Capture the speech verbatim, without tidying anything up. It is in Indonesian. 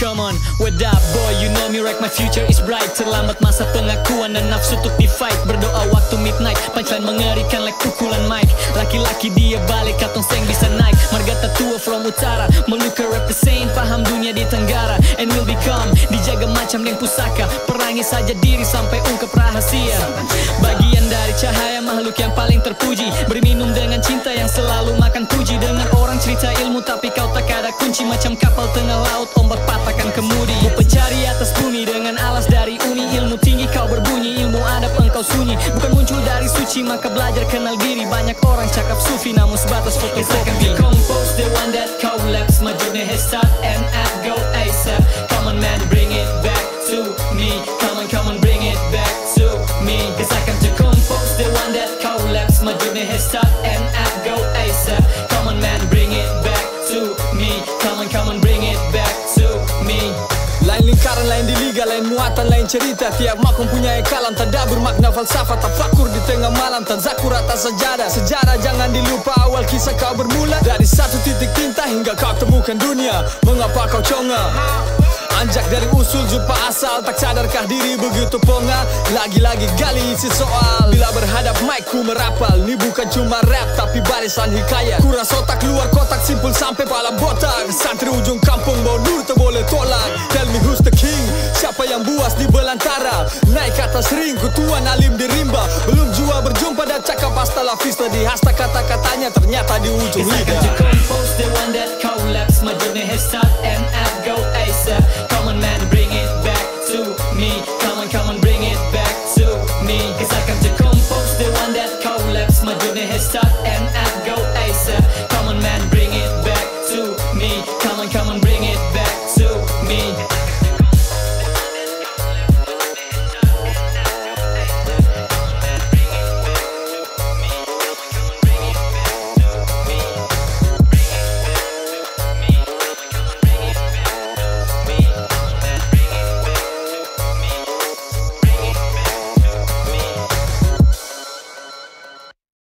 Come on, what up boy, you know me, wreck my future is bright. Terlambat masa pengakuan dan nafsu untuk di fight. Berdoa waktu midnight, punchline mengerikan like pukulan mic. Laki-laki dia balik, katong seng bisa naik. Marga tatua from utara, meluka represent. Paham dunia di tenggara, and will become. Dijaga macam deng pusaka, perangi saja diri sampai ungkap rahasia. Bagian dari cahaya makhluk yang paling terpuji, berminum dengan cinta yang selalu makan puji. Dengan orang cerita ilmu tapi kau tak ada kunci. Macam kapal tengah laut, ombak patahkan kemudi. Ku pencari atas bumi dengan alas dari uni. Ilmu tinggi kau berbunyi, ilmu adab engkau sunyi. Bukan muncul dari suci, maka belajar kenal diri. Banyak orang cakap sufi, namun sebatas fotokopi. Compose the one that collapse, my journey has start and I'll go ASAP. Come on man, bring it back to me. Come on, come on, bring it back to me. Cause I come to compose the one that collapse, my journey has start and I'll go ASAP. Come on man, bring it back to me. Come on, come on, bring it back to me. Lain lingkaran, lain di liga, lain muatan, lain cerita. Tiap makhluk mempunyai kalam, tadabbur makna falsafah. Tafakur di tengah malam, tazakur atas sejadah. Sejarah jangan dilupa, awal kisah kau bermula. Dari satu titik tinta hingga kau temukan dunia. Mengapa kau conga? Anjak dari usul jumpa asal, tak sadarkah diri begitu ponga. Lagi-lagi gali isi soal, bila berhadap mic ku merapal. Ini bukan cuma rap tapi barisan hikayat. Kuras otak luar kotak, simpul sampai pala botak. Santri ujung kampung bau nur tak boleh tolak. Tell me who's the king, siapa yang buas di belantara. Naik atas ring, kutuan alim di rimba. Belum jua berjumpa dan cakap hasta la vista. Di hasta kata-katanya ternyata di ujung lidah. Compose the one that collapse, my journey has start and I'll go ASAP. Come on man, bring it back to me. Come on, come on, bring it back to me. Cause I come to compose the one that collapse, my journey has start and I'll go ASAP. Come on man, bring it back to me. Come on, come on, bring it